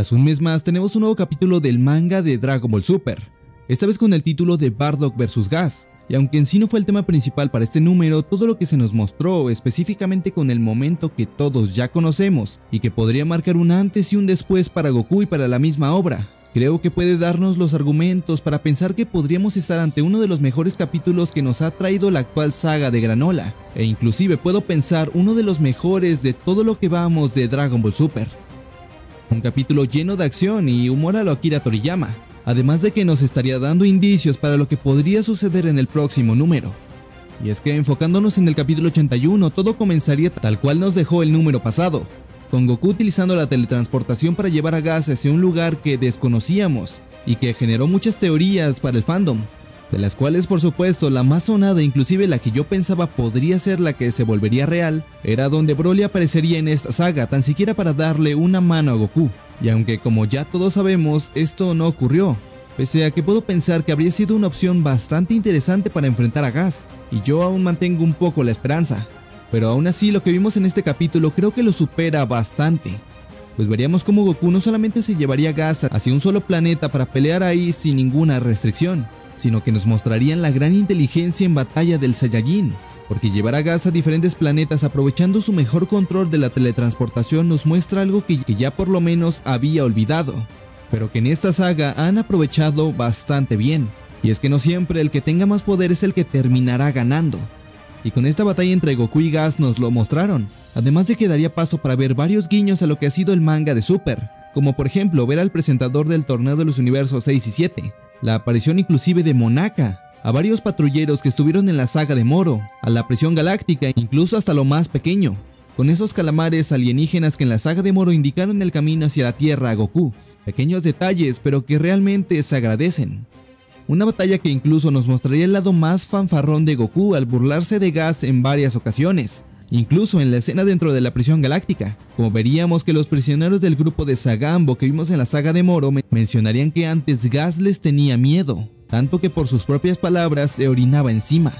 Tras un mes más tenemos un nuevo capítulo del manga de Dragon Ball Super, esta vez con el título de Bardock vs Gas, y aunque en sí no fue el tema principal para este número, todo lo que se nos mostró, específicamente con el momento que todos ya conocemos, y que podría marcar un antes y un después para Goku y para la misma obra, creo que puede darnos los argumentos para pensar que podríamos estar ante uno de los mejores capítulos que nos ha traído la actual saga de Granola, e inclusive puedo pensar uno de los mejores de todo lo que vamos de Dragon Ball Super. Un capítulo lleno de acción y humor a lo Akira Toriyama, además de que nos estaría dando indicios para lo que podría suceder en el próximo número. Y es que enfocándonos en el capítulo 81, todo comenzaría tal cual nos dejó el número pasado, con Goku utilizando la teletransportación para llevar a Gas hacia un lugar que desconocíamos y que generó muchas teorías para el fandom, de las cuales por supuesto la más sonada, inclusive la que yo pensaba podría ser la que se volvería real, era donde Broly aparecería en esta saga tan siquiera para darle una mano a Goku, y aunque como ya todos sabemos esto no ocurrió, pese a que puedo pensar que habría sido una opción bastante interesante para enfrentar a Gas, y yo aún mantengo un poco la esperanza. Pero aún así lo que vimos en este capítulo creo que lo supera bastante, pues veríamos cómo Goku no solamente se llevaría a Gas hacia un solo planeta para pelear ahí sin ninguna restricción, sino que nos mostrarían la gran inteligencia en batalla del Saiyajin, porque llevar a Gas a diferentes planetas aprovechando su mejor control de la teletransportación nos muestra algo que ya por lo menos había olvidado, pero que en esta saga han aprovechado bastante bien, y es que no siempre el que tenga más poder es el que terminará ganando. Y con esta batalla entre Goku y Gas nos lo mostraron, además de que daría paso para ver varios guiños a lo que ha sido el manga de Super, como por ejemplo ver al presentador del torneo de los universos 6 y 7, la aparición inclusive de Monaka, a varios patrulleros que estuvieron en la saga de Moro, a la prisión galáctica e incluso hasta lo más pequeño, con esos calamares alienígenas que en la saga de Moro indicaron el camino hacia la Tierra a Goku, pequeños detalles pero que realmente se agradecen. Una batalla que incluso nos mostraría el lado más fanfarrón de Goku al burlarse de Gas en varias ocasiones, incluso en la escena dentro de la prisión galáctica, como veríamos que los prisioneros del grupo de Sagambo que vimos en la saga de Moro mencionarían que antes Gas les tenía miedo, tanto que por sus propias palabras se orinaba encima.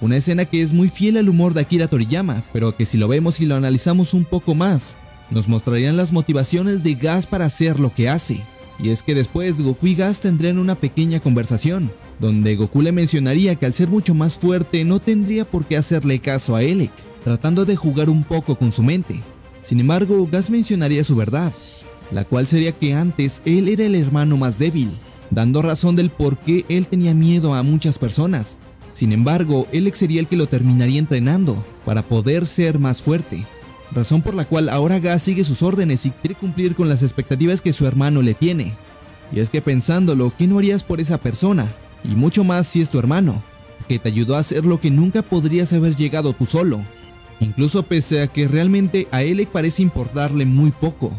Una escena que es muy fiel al humor de Akira Toriyama, pero que si lo vemos y lo analizamos un poco más, nos mostrarían las motivaciones de Gas para hacer lo que hace. Y es que después Goku y Gas tendrían una pequeña conversación, donde Goku le mencionaría que al ser mucho más fuerte no tendría por qué hacerle caso a Elec, tratando de jugar un poco con su mente. Sin embargo, Gas mencionaría su verdad, la cual sería que antes él era el hermano más débil, dando razón del por qué él tenía miedo a muchas personas. Sin embargo, Elec sería el que lo terminaría entrenando para poder ser más fuerte, razón por la cual ahora Gas sigue sus órdenes y quiere cumplir con las expectativas que su hermano le tiene. Y es que pensándolo, ¿qué no harías por esa persona? Y mucho más si es tu hermano, que te ayudó a hacer lo que nunca podrías haber llegado tú solo. Incluso pese a que realmente a Elec parece importarle muy poco,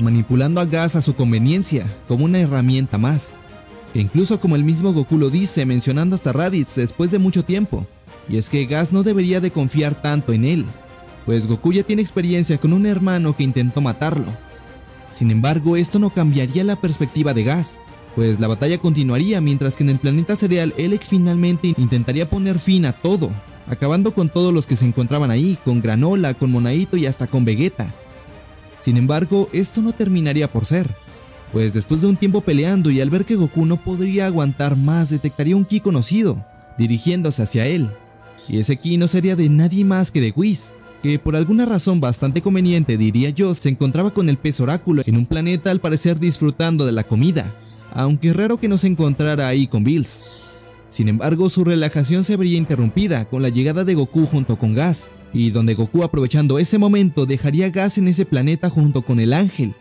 manipulando a Gas a su conveniencia, como una herramienta más. Que incluso como el mismo Goku lo dice, mencionando hasta Raditz después de mucho tiempo, y es que Gas no debería de confiar tanto en él, pues Goku ya tiene experiencia con un hermano que intentó matarlo. Sin embargo, esto no cambiaría la perspectiva de Gas, pues la batalla continuaría mientras que en el planeta cereal Elec finalmente intentaría poner fin a todo, acabando con todos los que se encontraban ahí, con Granola, con Monahito y hasta con Vegeta. Sin embargo, esto no terminaría por ser, pues después de un tiempo peleando y al ver que Goku no podría aguantar más, detectaría un ki conocido, dirigiéndose hacia él. Y ese ki no sería de nadie más que de Whis, que por alguna razón bastante conveniente diría yo, se encontraba con el pez oráculo en un planeta al parecer disfrutando de la comida, aunque raro que no se encontrara ahí con Bills. Sin embargo, su relajación se vería interrumpida con la llegada de Goku junto con Gas, y donde Goku aprovechando ese momento dejaría a Gas en ese planeta junto con el ángel,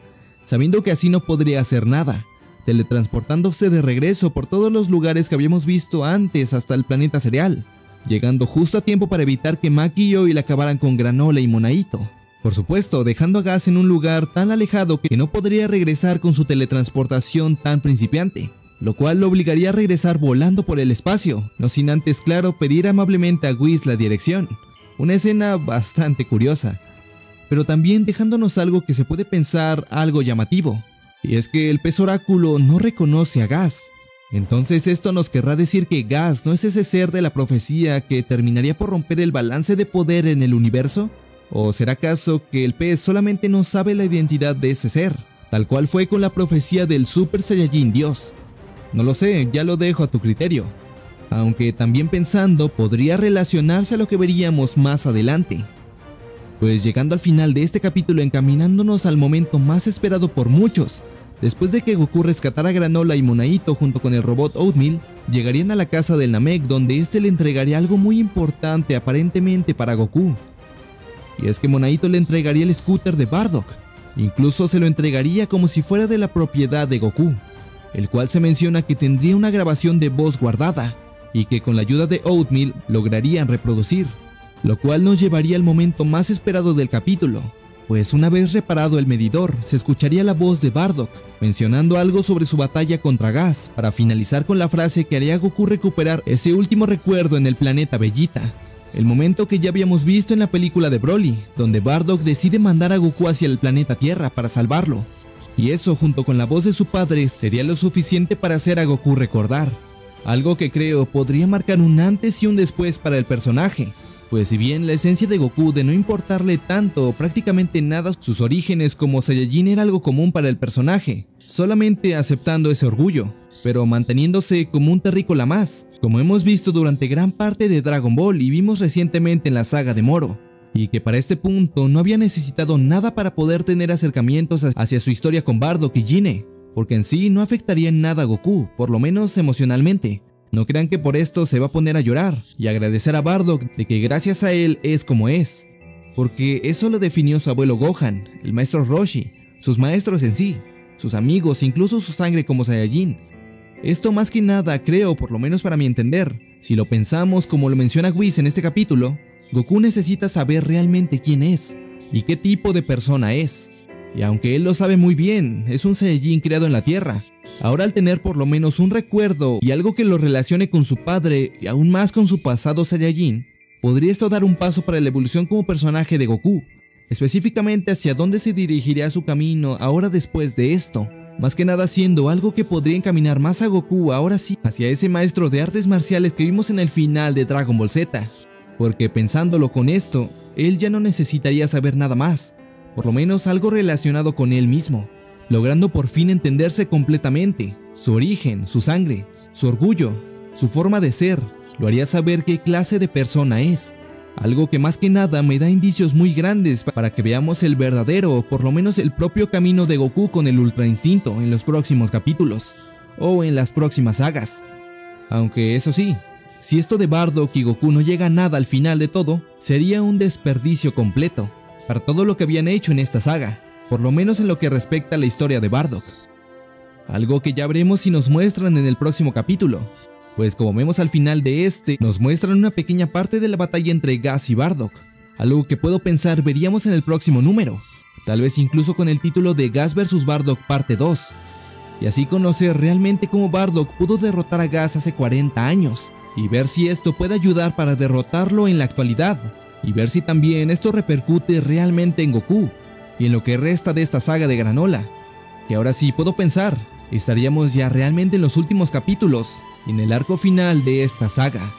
sabiendo que así no podría hacer nada, teletransportándose de regreso por todos los lugares que habíamos visto antes hasta el planeta cereal, llegando justo a tiempo para evitar que Maki y Oil acabaran con Granola y Monahito. Por supuesto, dejando a Gas en un lugar tan alejado que no podría regresar con su teletransportación tan principiante, lo cual lo obligaría a regresar volando por el espacio, no sin antes, claro, pedir amablemente a Whis la dirección. Una escena bastante curiosa, pero también dejándonos algo que se puede pensar algo llamativo, y es que el pez oráculo no reconoce a Gas. Entonces esto nos querrá decir que Gas no es ese ser de la profecía que terminaría por romper el balance de poder en el universo, ¿o será acaso que el pez solamente no sabe la identidad de ese ser, tal cual fue con la profecía del Super Saiyajin Dios. No lo sé, ya lo dejo a tu criterio. Aunque también pensando podría relacionarse a lo que veríamos más adelante. Pues llegando al final de este capítulo, encaminándonos al momento más esperado por muchos, después de que Goku rescatara a Granola y Monahito junto con el robot Oatmeal, llegarían a la casa del Namek, donde este le entregaría algo muy importante aparentemente para Goku. Y es que Monahito le entregaría el scooter de Bardock, incluso se lo entregaría como si fuera de la propiedad de Goku, el cual se menciona que tendría una grabación de voz guardada, y que con la ayuda de Oatmeal lograrían reproducir, lo cual nos llevaría al momento más esperado del capítulo, pues una vez reparado el medidor, se escucharía la voz de Bardock, mencionando algo sobre su batalla contra Gas, para finalizar con la frase que haría a Goku recuperar ese último recuerdo en el planeta Vegeta, el momento que ya habíamos visto en la película de Broly, donde Bardock decide mandar a Goku hacia el planeta Tierra para salvarlo, y eso junto con la voz de su padre sería lo suficiente para hacer a Goku recordar, algo que creo podría marcar un antes y un después para el personaje, pues si bien la esencia de Goku de no importarle tanto o prácticamente nada sus orígenes como Saiyajin era algo común para el personaje, solamente aceptando ese orgullo, pero manteniéndose como un terrícola más, como hemos visto durante gran parte de Dragon Ball y vimos recientemente en la saga de Moro, y que para este punto no había necesitado nada para poder tener acercamientos hacia su historia con Bardock y Gine, porque en sí no afectaría en nada a Goku, por lo menos emocionalmente. No crean que por esto se va a poner a llorar y agradecer a Bardock de que gracias a él es como es, porque eso lo definió su abuelo Gohan, el maestro Roshi, sus maestros en sí, sus amigos, incluso su sangre como Saiyajin. Esto más que nada creo, por lo menos para mi entender, si lo pensamos como lo menciona Whis en este capítulo, Goku necesita saber realmente quién es y qué tipo de persona es. Y aunque él lo sabe muy bien, es un Saiyajin creado en la Tierra. Ahora al tener por lo menos un recuerdo y algo que lo relacione con su padre y aún más con su pasado Saiyajin, podría esto dar un paso para la evolución como personaje de Goku, específicamente hacia dónde se dirigiría su camino ahora después de esto, más que nada siendo algo que podría encaminar más a Goku ahora sí hacia ese maestro de artes marciales que vimos en el final de Dragon Ball Z, porque pensándolo con esto, él ya no necesitaría saber nada más, por lo menos algo relacionado con él mismo, logrando por fin entenderse completamente, su origen, su sangre, su orgullo, su forma de ser, lo haría saber qué clase de persona es, algo que más que nada me da indicios muy grandes para que veamos el verdadero o por lo menos el propio camino de Goku con el Ultra Instinto en los próximos capítulos, o en las próximas sagas. Aunque eso sí, si esto de Bardock y Goku no llega a nada al final de todo, sería un desperdicio completo para todo lo que habían hecho en esta saga, por lo menos en lo que respecta a la historia de Bardock. Algo que ya veremos si nos muestran en el próximo capítulo, pues como vemos al final de este, nos muestran una pequeña parte de la batalla entre Gas y Bardock, algo que puedo pensar veríamos en el próximo número, tal vez incluso con el título de Gas vs Bardock parte 2, y así conocer realmente cómo Bardock pudo derrotar a Gas hace 40 años, y ver si esto puede ayudar para derrotarlo en la actualidad, y ver si también esto repercute realmente en Goku y en lo que resta de esta saga de Granola, que ahora sí puedo pensar estaríamos ya realmente en los últimos capítulos y en el arco final de esta saga.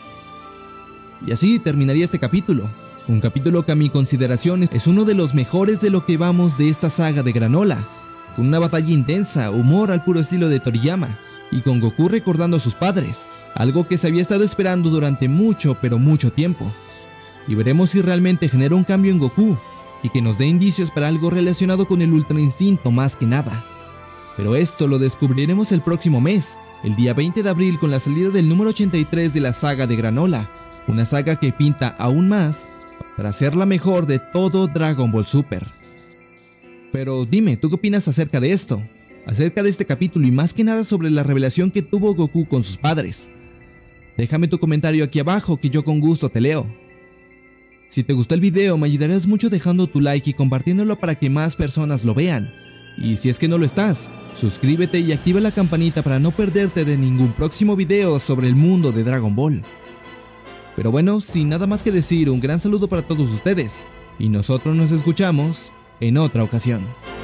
Y así terminaría este capítulo, un capítulo que a mi consideración es uno de los mejores de lo que vamos de esta saga de Granola, con una batalla intensa, humor al puro estilo de Toriyama y con Goku recordando a sus padres, algo que se había estado esperando durante mucho pero mucho tiempo. Y veremos si realmente genera un cambio en Goku y que nos dé indicios para algo relacionado con el Ultra Instinto más que nada. Pero esto lo descubriremos el próximo mes, el día 20 de abril con la salida del número 83 de la saga de Granola, una saga que pinta aún más para ser la mejor de todo Dragon Ball Super. Pero dime, ¿tú qué opinas acerca de esto? Acerca de este capítulo y más que nada sobre la revelación que tuvo Goku con sus padres. Déjame tu comentario aquí abajo que yo con gusto te leo. Si te gustó el video me ayudarás mucho dejando tu like y compartiéndolo para que más personas lo vean. Y si es que no lo estás, suscríbete y activa la campanita para no perderte de ningún próximo video sobre el mundo de Dragon Ball. Pero bueno, sin nada más que decir, un gran saludo para todos ustedes y nosotros nos escuchamos en otra ocasión.